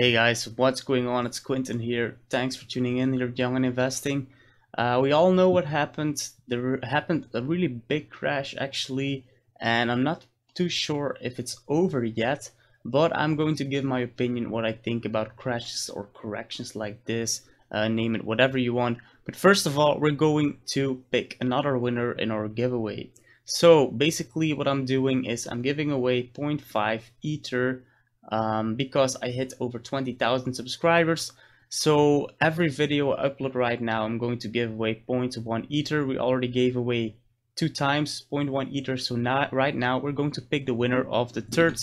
Hey guys, what's going on? It's Quinten here. Thanks for tuning in here, Young and Investing. We all know what happened. There happened a really big crash actually, and I'm not too sure if it's over yet, but I'm going to give my opinion what I think about crashes or corrections like this. Name it whatever you want. But first of all, we're going to pick another winner in our giveaway. So basically what I'm doing is I'm giving away 0.5 Ether. Because I hit over 20,000 subscribers, so every video I upload right now I'm going to give away 0.1 Ether. We already gave away 2 times 0.1 Ether, so now right now we're going to pick the winner of the third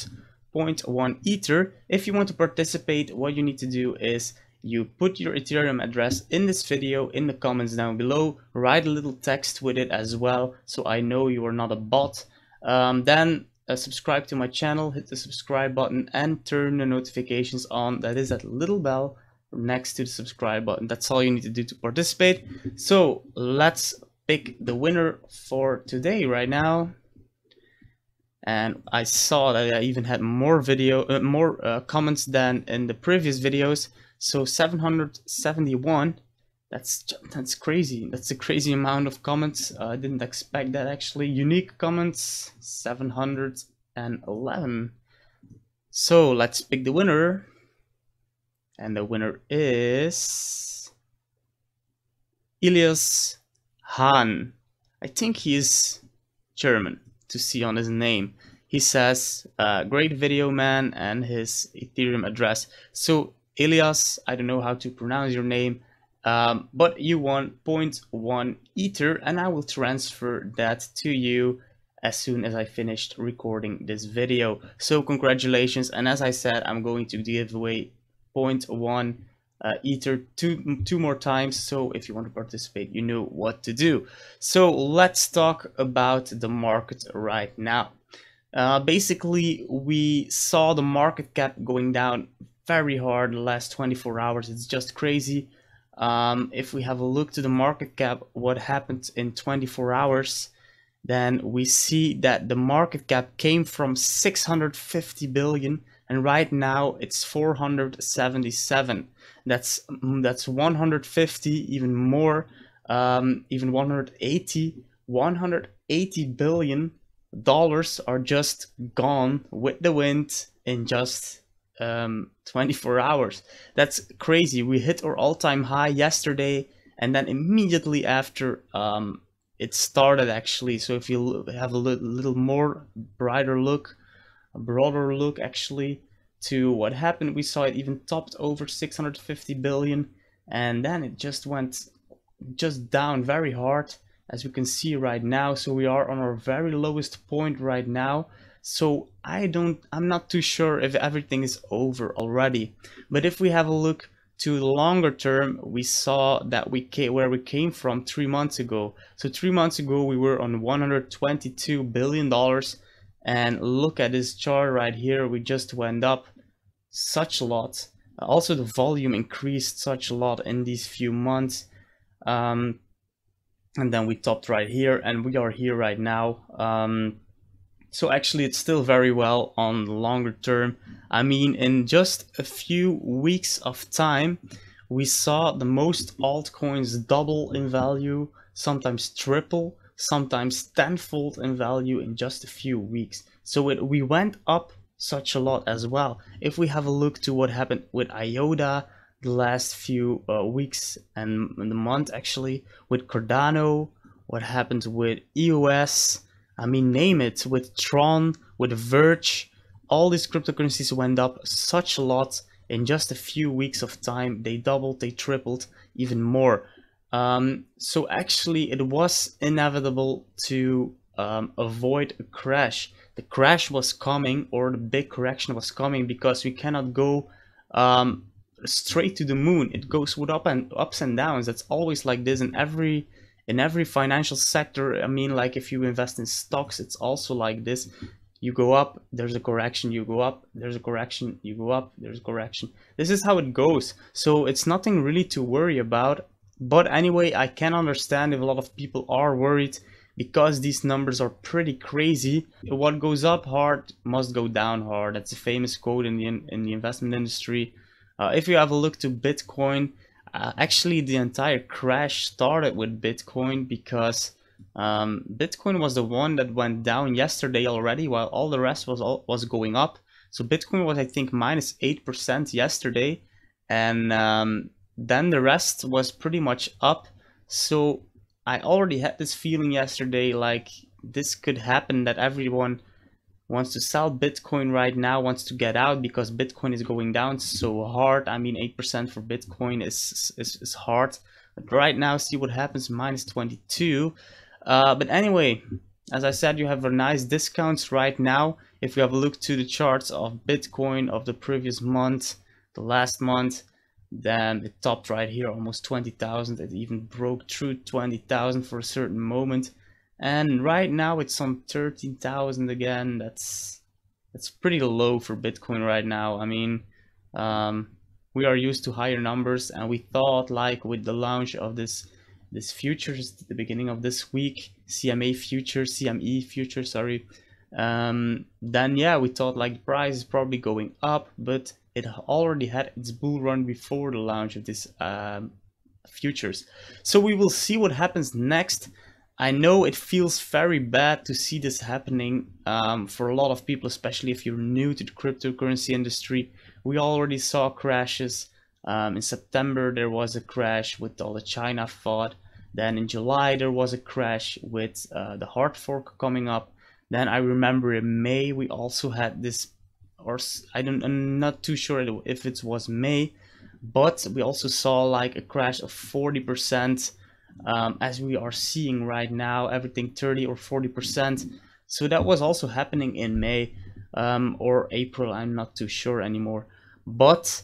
0.1 Ether. If you want to participate, what you need to do is you put your Ethereum address in this video in the comments down below, write a little text with it as well so I know you are not a bot. Then subscribe to my channel, hit the subscribe button and turn the notifications on. That is that little bell next to the subscribe button. That's all you need to do to participate. So let's pick the winner for today right now. And I saw that I even had more comments than in the previous videos. So 771. That's crazy. That's a crazy amount of comments. I didn't expect that actually. Unique comments 711. So let's pick the winner, and the winner is Elias Hahn. I think he is German to see on his name. He says great video man, and his Ethereum address. So Elias, I don't know how to pronounce your name. But you won 0.1 Ether, and I will transfer that to you as soon as I finished recording this video. So congratulations, and as I said, I'm going to give away 0.1 Ether two more times, so if you want to participate, you know what to do. So let's talk about the market right now. Basically, we saw the market cap going down very hard in the last 24 hours. It's just crazy. If we have a look to the market cap, what happened in 24 hours, then we see that the market cap came from 650 billion and right now it's 477. That's 150, even more, even 180. $180 billion are just gone with the wind in just 24 hours. That's crazy. We hit our all-time high yesterday, and then immediately after it started actually. So if you have a little more broader look actually to what happened, we saw it even topped over 650 billion, and then it just went down very hard, as we can see right now. So we are on our very lowest point right now. So I'm not too sure if everything is over already. But if we have a look to the longer term, we saw that we came from 3 months ago. So 3 months ago we were on $122 billion, and look at this chart right here. We just went up such a lot. Also the volume increased such a lot in these few months. And then we topped right here, and we are here right now. So actually it's still very well on the longer term. I mean, in just a few weeks of time, we saw the most altcoins double in value, sometimes triple, sometimes tenfold in value in just a few weeks. So we went up such a lot as well. If we have a look to what happened with IOTA the last few weeks and the month actually, with Cardano, what happened with EOS, I mean, name it, with Tron, with Verge, all these cryptocurrencies went up such a lot in just a few weeks of time. They doubled, they tripled, even more. So actually it was inevitable to avoid a crash. The crash was coming, or the big correction was coming, because we cannot go straight to the moon. It goes with ups and downs. That's always like this in every financial sector. I mean, like if you invest in stocks, it's also like this. You go up, there's a correction, you go up, there's a correction, you go up, there's a correction. This is how it goes. So it's nothing really to worry about. But anyway, I can understand if a lot of people are worried, because these numbers are pretty crazy. What goes up hard must go down hard. That's a famous quote in the investment industry. If you have a look to Bitcoin, actually the entire crash started with Bitcoin, because Bitcoin was the one that went down yesterday already, while all the rest was going up. So Bitcoin was, I think, minus 8% yesterday, and then the rest was pretty much up. So I already had this feeling yesterday, like this could happen, that everyone wants to sell Bitcoin right now, wants to get out because Bitcoin is going down so hard. I mean, 8% for Bitcoin is hard. But right now, see what happens, minus 22. But anyway, as I said, you have a nice discounts right now. If you have a look to the charts of Bitcoin of the previous month, the last month, then it topped right here, almost 20,000. It even broke through 20,000 for a certain moment. And right now it's some 13,000 again. That's pretty low for Bitcoin right now. I mean, we are used to higher numbers, and we thought, like, with the launch of this futures at the beginning of this week, CME future, sorry, then yeah, we thought like the price is probably going up, but it already had its bull run before the launch of this futures. So we will see what happens next. I know it feels very bad to see this happening for a lot of people, especially if you're new to the cryptocurrency industry. We already saw crashes. In September there was a crash with all the China FUD. Then in July there was a crash with the hard fork coming up. Then I remember in May we also had this, or I'm not too sure if it was May, but we also saw like a crash of 40%. As we are seeing right now, everything 30 or 40%. So that was also happening in May or April, I'm not too sure anymore. But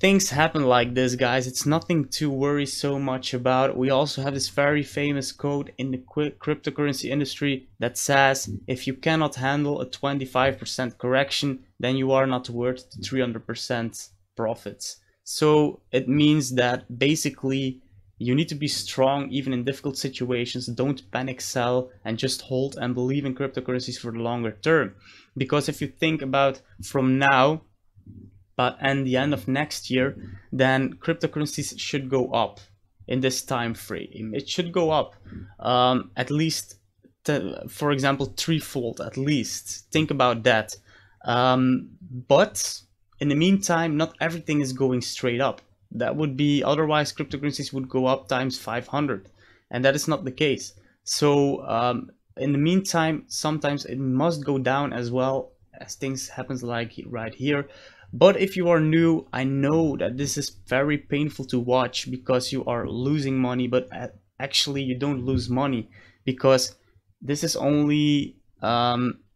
things happen like this, guys. It's nothing to worry so much about. We also have this very famous quote in the cryptocurrency industry that says, if you cannot handle a 25% correction, then you are not worth 300% profits. So it means that basically you need to be strong even in difficult situations. Don't panic sell, and just hold and believe in cryptocurrencies for the longer term. Because if you think about from now and the end of next year, then cryptocurrencies should go up in this time frame. It should go up at least, for example, threefold at least. Think about that. But in the meantime, not everything is going straight up. That would be, otherwise cryptocurrencies would go up times 500, and that is not the case. So in the meantime, sometimes it must go down as well, as things happens like right here. But if you are new, I know that this is very painful to watch, because you are losing money, but actually you don't lose money, because this is only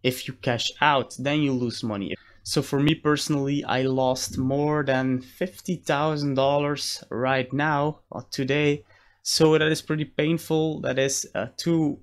if you cash out, then you lose money. So for me personally, I lost more than $50,000 right now, today. So that is pretty painful. That is two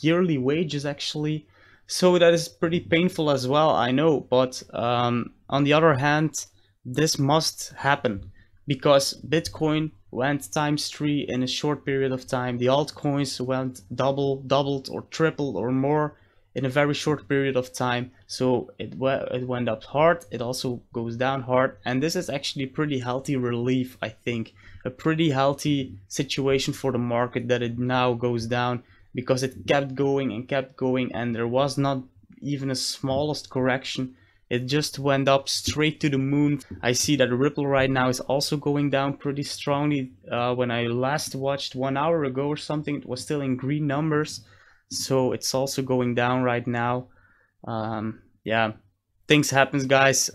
yearly wages, actually. So that is pretty painful as well, I know. But on the other hand, this must happen, because Bitcoin went times 3 in a short period of time. The altcoins went doubled or tripled or more in a very short period of time. So it went up hard, it also goes down hard, and this is actually pretty healthy relief, I think. A pretty healthy situation for the market that it now goes down, because it kept going, and there was not even a smallest correction. It just went up straight to the moon. I see that Ripple right now is also going down pretty strongly. When I last watched 1 hour ago or something, it was still in green numbers. So it's also going down right now. Yeah, things happens, guys.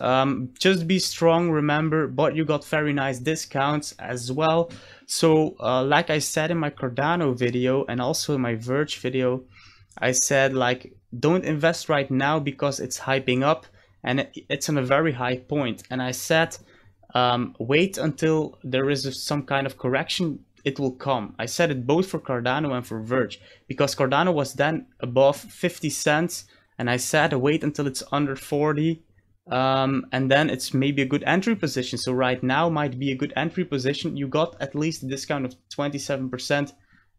Just be strong, remember, but you got very nice discounts as well. So like I said in my Cardano video, and also in my Verge video, I said, like, don't invest right now because it's hyping up and it's on a very high point. And I said, wait until there is some kind of correction. It will come. I said it both for Cardano and for Verge, because Cardano was then above 50 cents, and I said wait until it's under 40, and then it's maybe a good entry position. So right now might be a good entry position. You got at least a discount of 27%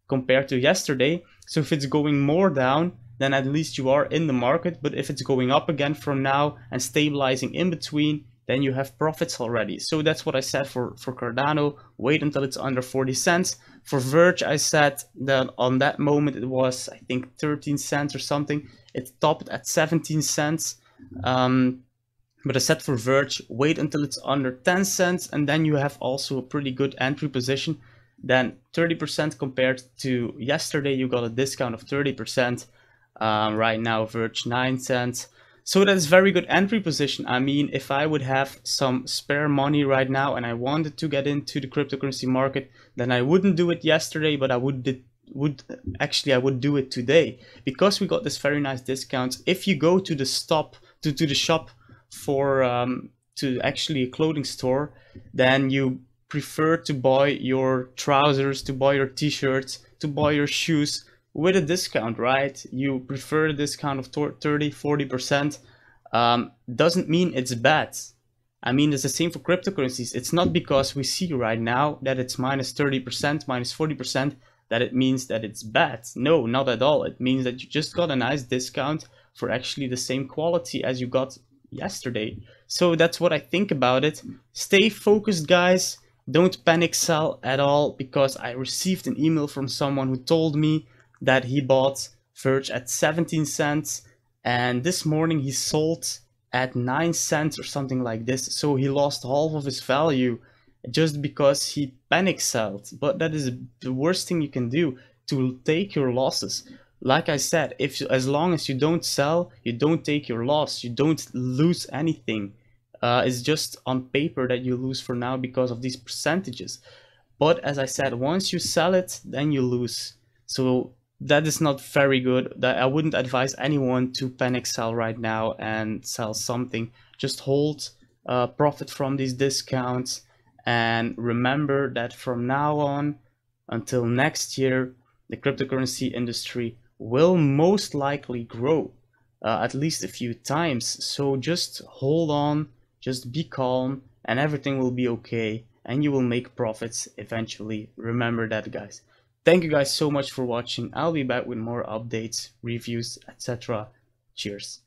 compared to yesterday. So if it's going more down, then at least you are in the market. But if it's going up again from now and stabilizing in between, then you have profits already. So that's what I said for Cardano, wait until it's under 40 cents. For Verge, I said that on that moment it was, I think, 13 cents or something. It topped at 17 cents. But I said for Verge, wait until it's under 10 cents, and then you have also a pretty good entry position. Then 30% compared to yesterday, you got a discount of 30%. Right now, Verge 9 cents. So that's very good entry position. I mean, if I would have some spare money right now and I wanted to get into the cryptocurrency market, then I wouldn't do it yesterday, but I would do it today, because we got this very nice discount. If you go to the shop for to actually a clothing store, then you prefer to buy your trousers, to buy your t-shirts, to buy your shoes with a discount, right? You prefer a discount of 30-40%. Doesn't mean it's bad. I mean, it's the same for cryptocurrencies. It's not because we see right now that it's minus 30%, minus 40%, that it means that it's bad. No, not at all. It means that you just got a nice discount for actually the same quality as you got yesterday. So that's what I think about it. Stay focused, guys. Don't panic sell at all, because I received an email from someone who told me that he bought Verge at 17 cents and this morning he sold at 9 cents or something like this. So he lost half of his value just because he panic sold. But that is the worst thing you can do, to take your losses. Like I said, as long as you don't sell, you don't take your loss, you don't lose anything. It's just on paper that you lose for now because of these percentages. But as I said, once you sell it, then you lose. So that is not very good. That I wouldn't advise anyone to panic sell right now and sell something. Just hold, profit from these discounts, and remember that from now on until next year, the cryptocurrency industry will most likely grow at least a few times. So just hold on, just be calm, and everything will be okay, and you will make profits eventually. Remember that, guys. Thank you guys so much for watching. I'll be back with more updates, reviews, etc. Cheers.